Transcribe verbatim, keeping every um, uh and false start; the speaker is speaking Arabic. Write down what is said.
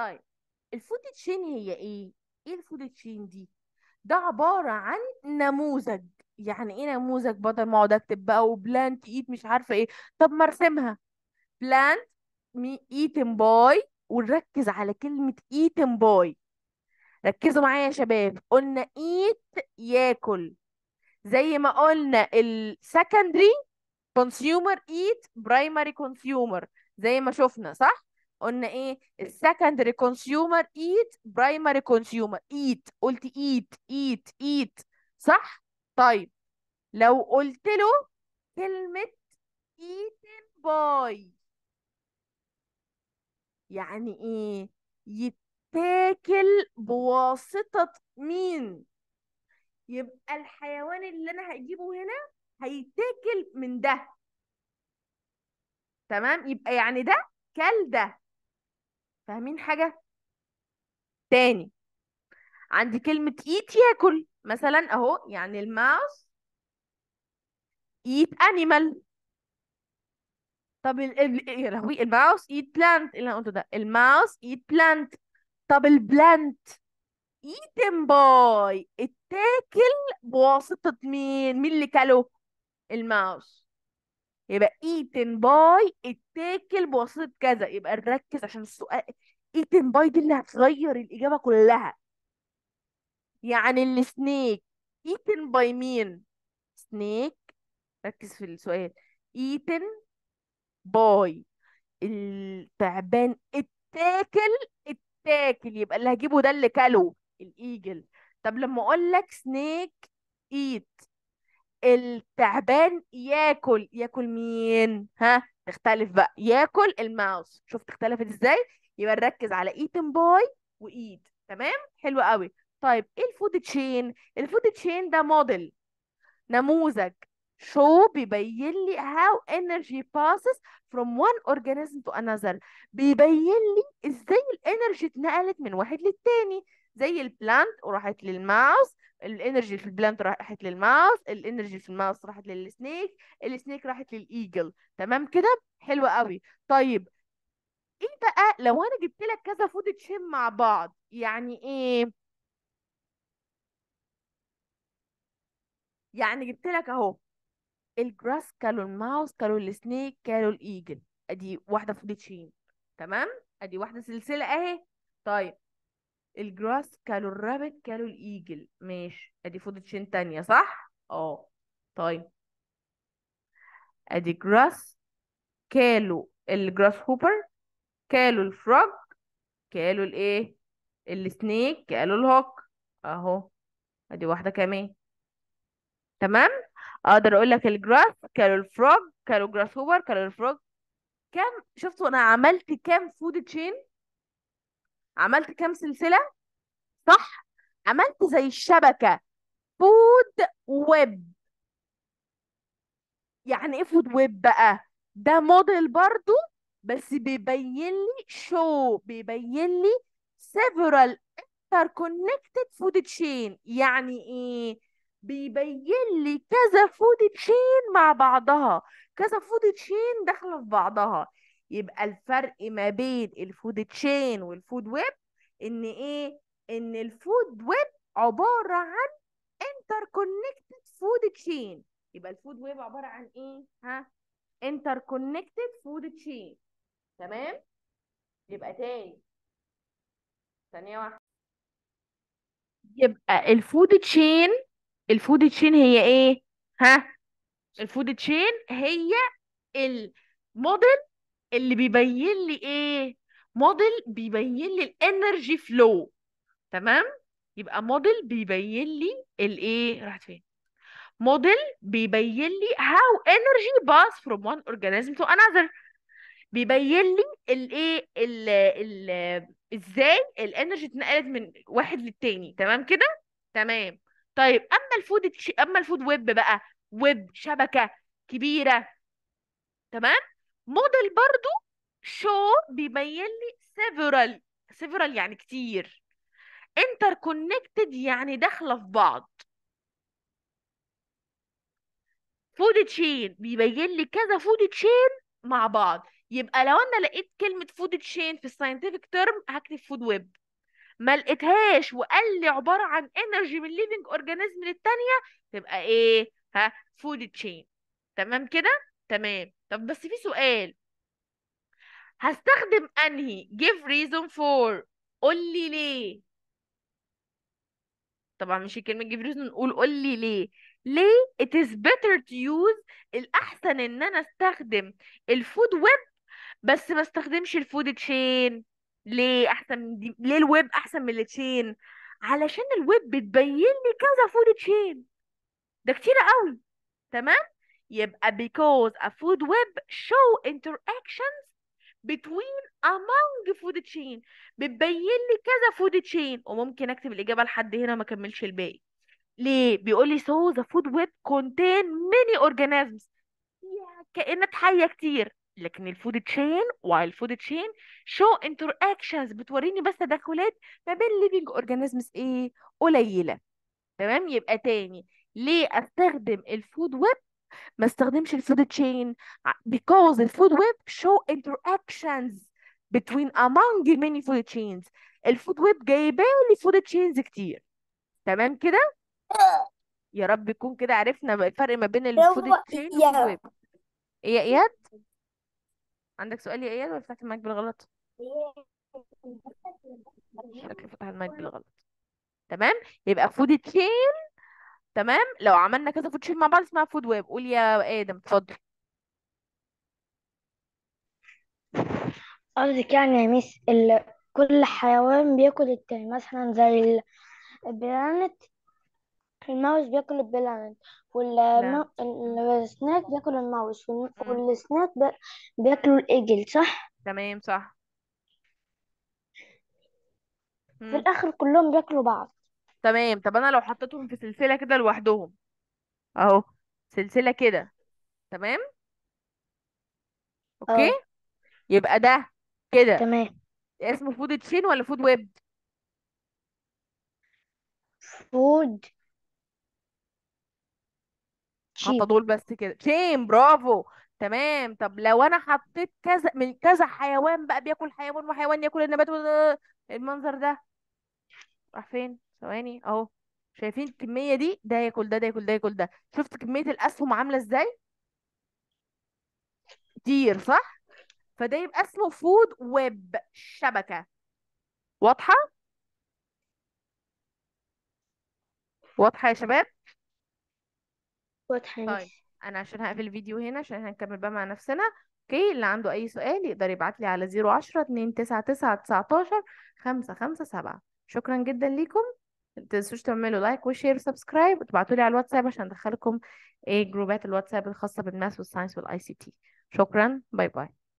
طيب الفود تشين هي ايه؟ ايه الفود تشين دي؟ ده عبارة عن نموذج. يعني ايه نموذج؟ بدل ما اقعد اكتب بقى وبلانت ايت مش عارفة ايه، طب ما ارسمها بلانت ايتن باي، ونركز على كلمة ايتن باي. ركزوا معايا يا شباب، قلنا ايت ياكل، زي ما قلنا السكندري كونسيومر ايت برايمري كونسيومر، زي ما شفنا صح؟ قلنا ايه؟ السكندري كونسيومر ايت برايمري كونسيومر، ايت قلت ايت ايت ايت صح؟ طيب لو قلت له كلمة eaten by يعني ايه؟ يتاكل بواسطة مين؟ يبقى الحيوان اللي انا هجيبه هنا هيتاكل من ده، تمام؟ يبقى يعني ده كل ده. فاهمين حاجة؟ تاني عندي كلمة eat ياكل مثلا اهو، يعني الماوس eat animal. طب ال يا لهوي الماوس eat plant، اللي انا قلته ده الماوس eat plant. طب البلانت eaten by اتاكل بواسطة مين؟ مين اللي كله؟ الماوس. يبقى eaten by اتاكل بواسطة كذا. يبقى نركز عشان السؤال eaten by دي اللي هتغير الإجابة كلها. يعني السنيك eaten by مين؟ سنيك، ركز في السؤال، eaten by التعبان اتاكل اتاكل، يبقى اللي هجيبه ده اللي كله الإيجل. طب لما أقول لك سنيك eat التعبان ياكل، ياكل مين؟ ها تختلف بقى، ياكل الماوس. شوف اختلفت ازاي؟ يبقى نركز على ايتن باي وايد، تمام؟ حلو قوي. طيب ايه الفود تشين؟ الفود تشين ده موديل، نموذج، شو بيبين لي هاو انرجي باسز فروم وان اورجانيزم تو انذر، بيبين لي ازاي الانرجي اتنقلت من واحد للتاني. زي البلانت وراحت للماوس، الانرجي في البلانت راحت للماوس، الانرجي في الماوس راحت للسنيك، السنيك راحت للايجل، تمام كده؟ حلو قوي. طيب ايه بقى لو انا جبت لك كذا فود تشين مع بعض؟ يعني ايه؟ يعني جبت لك اهو الجراس كلو الماوس كلو السنيك كلو الايجل، ادي واحده فود تشين، تمام؟ ادي واحده سلسله اهي. طيب الجراس كلوا الرابت كلوا الايجل، ماشي، ادي فود تشين تانية صح؟ اه طيب ادي جراس كلوا الجراس هوبر كلوا الفروج كلوا الايه؟ السنيك كلوا الهوك اهو، ادي واحدة كمان، تمام؟ اقدر اقول لك الجراس كلوا الفروج كلوا الجراس هوبر كلوا الفروج. كم شفتوا انا عملت كام فود تشين؟ عملت كام سلسلة؟ صح؟ عملت زي الشبكة فود ويب. يعني ايه فود ويب بقى؟ ده موديل برضو، بس بيبين لي شو بيبين لي several interconnected food chain. يعني ايه؟ بيبين لي كذا food chain مع بعضها، كذا food chain داخلة في بعضها. يبقى الفرق ما بين الفود تشين والفود ويب ان ايه؟ ان الفود ويب عباره عن interconnected food chain، يبقى الفود ويب عباره عن ايه؟ ها interconnected food chain، تمام؟ يبقى تاني ثانيه واحده، يبقى الفود تشين الفود تشين هي ايه؟ ها الفود تشين هي الموديل اللي بيبين لي ايه؟ موديل بيبين لي الانرجي فلو، تمام؟ يبقى موديل بيبين لي الايه؟ راحت فين؟ موديل بيبين لي how energy pass from one organism to another، بيبين لي الايه؟ ال ازاي الانرجي اتنقلت من واحد للتاني، تمام كده؟ تمام. طيب اما الفود اما الفود ويب بقى، ويب شبكه كبيره، تمام؟ موديل برضو شو بيبين لي several several يعني كتير، interconnected يعني داخله في بعض، food chain بيبين لي كذا food chain مع بعض. يبقى لو انا لقيت كلمه فود تشين في الساينتفك تيرم هكتب فود ويب. ما لقيتهاش وقال لي عباره عن انرجي من ليفنج اورجانيزم للثانيه، تبقى ايه؟ ها، فود تشين. تمام كده؟ تمام. طب بس في سؤال، هستخدم انهي؟ give reason for، قول لي ليه. طبعا مش الكلمه give reason، نقول قول لي ليه. ليه it is better to use، الاحسن ان انا استخدم الفود ويب بس ما استخدمش الفود تشين. ليه احسن من دي؟ ليه الويب احسن من التشين؟ علشان الويب بتبين لي كذا فود تشين، ده كتير قوي. تمام، يبقى because a food web show interactions between among food chain، بتبين لي كذا food chain. وممكن اكتب الاجابه لحد هنا وما اكملش الباقي. ليه؟ بيقول لي so the food web contain many organisms، كائنات حيه كتير. لكن الفود تشين while food chain show interactions، بتوريني بس تدخلات ما بين living organisms ايه؟ قليله. تمام، يبقى تاني ليه استخدم الفود ويب ما استخدمش الفود تشين؟ because الفود ويب show interactions between among many food chains، الفود ويب جايبه لي فود تشينز كتير. تمام كده، يا رب يكون كده عرفنا الفرق ما بين الفود تشين والفود ويب. يا اياد عندك سؤال يا اياد، ولا فتحت المايك بالغلط؟ شكلي فتح المايك بالغلط. تمام، يبقى فود تشين. تمام، لو عملنا كذا فود تشين مع بعض اسمها فود ويب. قول يا ادم، اتفضل. قصدك يعني يا ميس كل حيوان بياكل التاني، مثلا زي البلانت، الماوس بياكل البلانت، والسناك بياكل الماوس، والسناك بياكلوا الايجل، صح؟ تمام، صح. في الاخر كلهم بياكلوا بعض. تمام. طب انا لو حطيتهم في سلسله كده لوحدهم اهو، سلسله كده، تمام، اوكي، أوه. يبقى ده كده تمام اسمه فود تشين ولا فود ويب؟ فود حاطه دول بس كده، تشين، برافو. تمام. طب لو انا حطيت كذا من كذا حيوان بقى، بياكل حيوان وحيوان ياكل النبات، المنظر ده راح فين؟ ثواني اهو، شايفين الكميه دي؟ ده ياكل ده، ده ياكل ده، ياكل ده. شفت كميه الاسهم عامله ازاي؟ كتير، صح؟ فده يبقى اسمه فود ويب، شبكه. واضحه؟ واضحه يا شباب؟ واضحه. طيب انا عشان هقفل الفيديو هنا عشان هنكمل بقى مع نفسنا. اوكي، اللي عنده اي سؤال يقدر يبعت لي على صفر عشرة اتنين تسعة تسعة تسعتاشر خمسة خمسة سبعة. شكرا جدا ليكم، ما تنسوش تعملوا لايك وشير وسبسكرايب، وتبعتوا لي على الواتساب عشان ادخلكم ايه جروبات الواتساب الخاصه بالماس والساينس والاي سي تي. شكرا، باي باي.